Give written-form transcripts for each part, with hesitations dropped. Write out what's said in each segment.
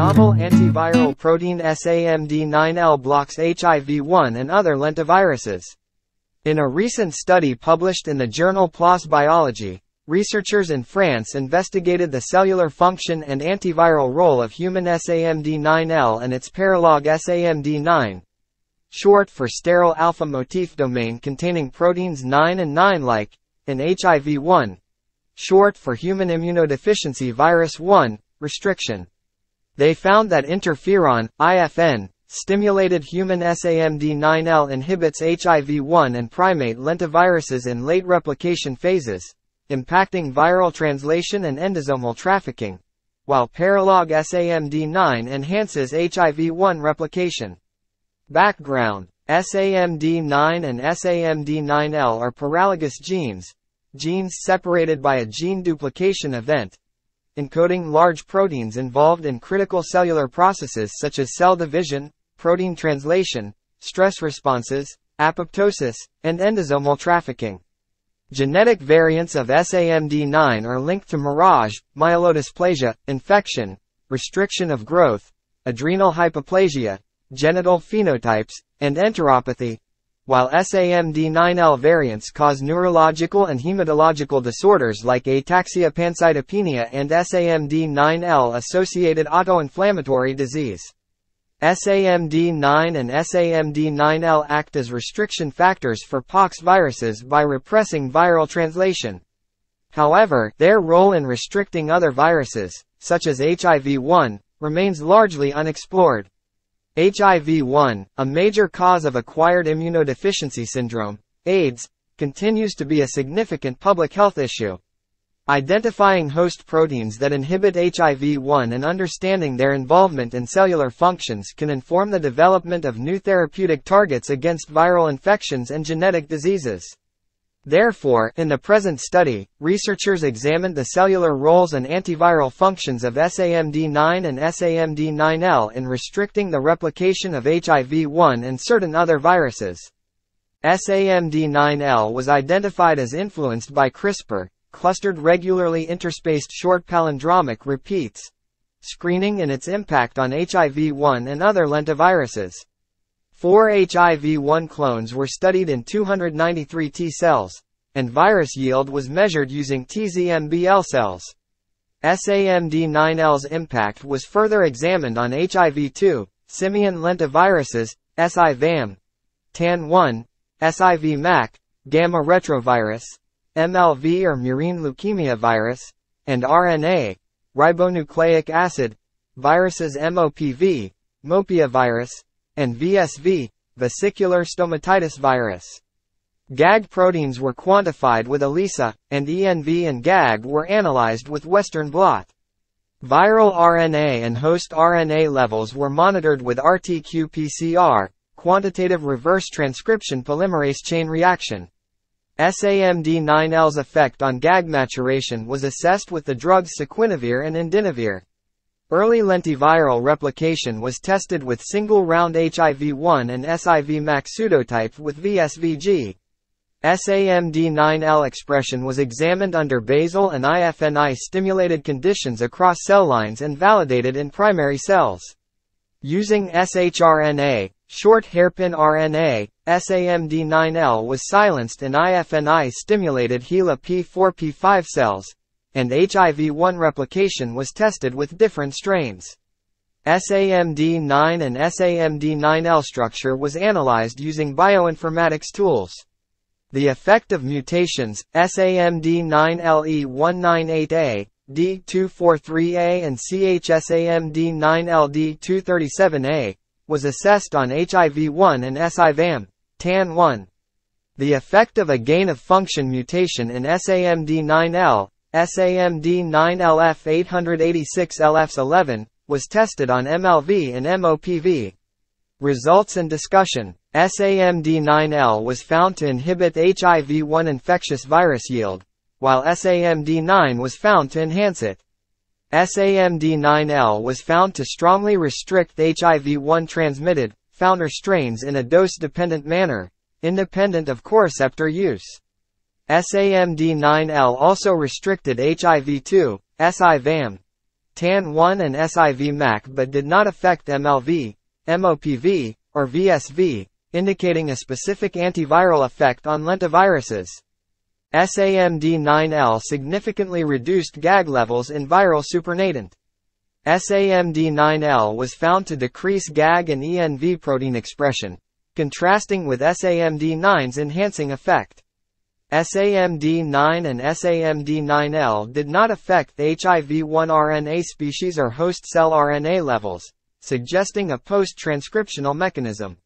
novel antiviral protein SAMD9L blocks HIV-1 and other lentiviruses. In a recent study published in the journal PLOS Biology, researchers in France investigated the cellular function and antiviral role of human SAMD9L and its paralog SAMD9, short for sterile alpha motif domain containing proteins 9 and 9-like, and HIV-1, short for human immunodeficiency virus 1, restriction. They found that interferon, IFN, stimulated human SAMD9L inhibits HIV-1 and primate lentiviruses in late replication phases, impacting viral translation and endosomal trafficking, while paralog SAMD9 enhances HIV-1 replication. Background: SAMD9 and SAMD9L are paralogous genes, genes separated by a gene duplication event, encoding large proteins involved in critical cellular processes such as cell division, protein translation, stress responses, apoptosis, and endosomal trafficking. Genetic variants of SAMD9 are linked to mirage, myelodysplasia, infection, restriction of growth, adrenal hypoplasia, genital phenotypes, and enteropathy, while SAMD9L variants cause neurological and hematological disorders like ataxia pancytopenia and SAMD9L-associated autoinflammatory disease. SAMD9 and SAMD9L act as restriction factors for pox viruses by repressing viral translation. However, their role in restricting other viruses, such as HIV-1, remains largely unexplored. HIV-1, a major cause of acquired immunodeficiency syndrome, AIDS, continues to be a significant public health issue. Identifying host proteins that inhibit HIV-1 and understanding their involvement in cellular functions can inform the development of new therapeutic targets against viral infections and genetic diseases. Therefore, in the present study, researchers examined the cellular roles and antiviral functions of SAMD9 and SAMD9L in restricting the replication of HIV-1 and certain other viruses. SAMD9L was identified as influenced by CRISPR, clustered regularly interspaced short palindromic repeats, screening and its impact on HIV-1 and other lentiviruses. 4 HIV-1 clones were studied in 293 T cells, and virus yield was measured using tzMBL cells. SAMD9L's impact was further examined on HIV-2, simian lentiviruses, SIVAM, TAN1, SIV-MAC, gamma retrovirus, MLV or murine leukemia virus, and RNA, ribonucleic acid, viruses MOPV, Mopia virus, and VSV, vesicular stomatitis virus. GAG proteins were quantified with ELISA, and ENV and GAG were analyzed with Western blot. Viral RNA and host RNA levels were monitored with RT-qPCR, quantitative reverse transcription polymerase chain reaction. SAMD9L's effect on GAG maturation was assessed with the drugs sequinavir and indinavir. Early lentiviral replication was tested with single-round HIV-1 and SIV-MAC pseudotype with VSVG. SAMD9L expression was examined under basal and IFNI-stimulated conditions across cell lines and validated in primary cells. Using shRNA, short hairpin RNA, SAMD9L was silenced in IFNI-stimulated HeLa P4-P5 cells, and HIV-1 replication was tested with different strains. SAMD9 and SAMD9L structure was analyzed using bioinformatics tools. The effect of mutations, SAMD9LE198A, D243A and CHSAMD9LD237A, was assessed on HIV-1 and SIVAM, TAN1. The effect of a gain-of-function mutation in SAMD9L, SAMD9LF886LF11, was tested on MLV and MOPV. Results and discussion. SAMD9L was found to inhibit HIV-1 infectious virus yield, while SAMD9 was found to enhance it. SAMD9L was found to strongly restrict HIV-1 transmitted, founder strains in a dose-dependent manner, independent of coreceptor use. SAMD9L also restricted HIV-2, SIVAM, TAN1 and SIVMAC but did not affect MLV, MOPV, or VSV, indicating a specific antiviral effect on lentiviruses. SAMD9L significantly reduced GAG levels in viral supernatant. SAMD9L was found to decrease GAG and ENV protein expression, contrasting with SAMD9's enhancing effect. SAMD9 and SAMD9L did not affect HIV-1 RNA species or host cell RNA levels, suggesting a post-transcriptional mechanism.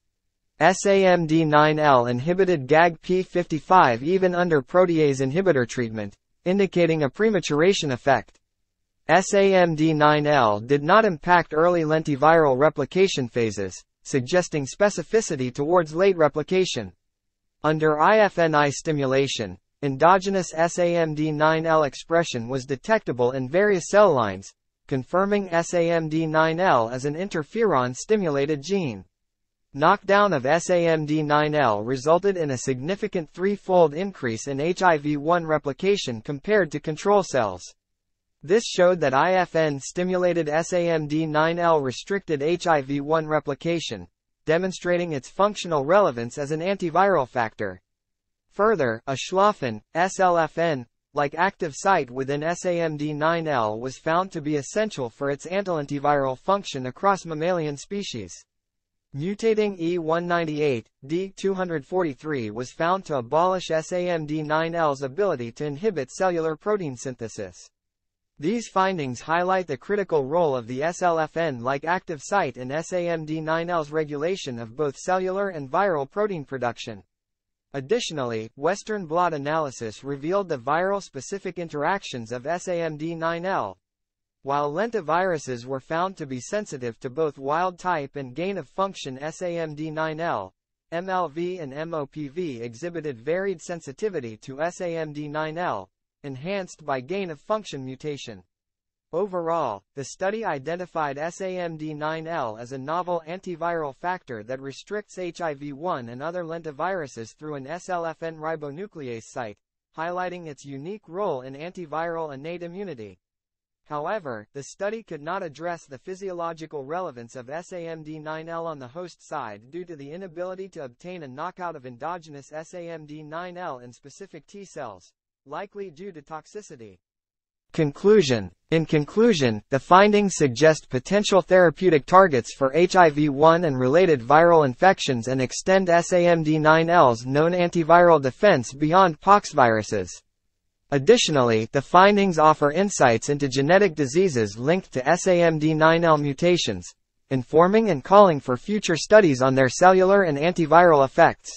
SAMD9L inhibited GAG-P55 even under protease inhibitor treatment, indicating a prematuration effect. SAMD9L did not impact early lentiviral replication phases, suggesting specificity towards late replication. Under IFNI stimulation, endogenous SAMD9L expression was detectable in various cell lines, confirming SAMD9L as an interferon-stimulated gene. Knockdown of SAMD9L resulted in a significant threefold increase in HIV-1 replication compared to control cells. This showed that IFN-stimulated SAMD9L restricted HIV-1 replication, demonstrating its functional relevance as an antiviral factor. Further, a schlafen, SLFN-like active site within SAMD9L was found to be essential for its antiviral function across mammalian species. Mutating E198, D243 was found to abolish SAMD9L's ability to inhibit cellular protein synthesis. These findings highlight the critical role of the SLFN-like active site in SAMD9L's regulation of both cellular and viral protein production. Additionally, Western blot analysis revealed the viral-specific interactions of SAMD9L. While lentiviruses were found to be sensitive to both wild-type and gain-of-function SAMD9L, MLV and MOPV exhibited varied sensitivity to SAMD9L, enhanced by gain-of-function mutation. Overall, the study identified SAMD9L as a novel antiviral factor that restricts HIV-1 and other lentiviruses through an SLFN ribonuclease site, highlighting its unique role in antiviral innate immunity. However, the study could not address the physiological relevance of SAMD9L on the host side due to the inability to obtain a knockout of endogenous SAMD9L in specific T cells, likely due to toxicity. Conclusion. In conclusion, the findings suggest potential therapeutic targets for HIV-1 and related viral infections and extend SAMD9L's known antiviral defense beyond poxviruses. Additionally, the findings offer insights into genetic diseases linked to SAMD9L mutations, informing and calling for future studies on their cellular and antiviral effects.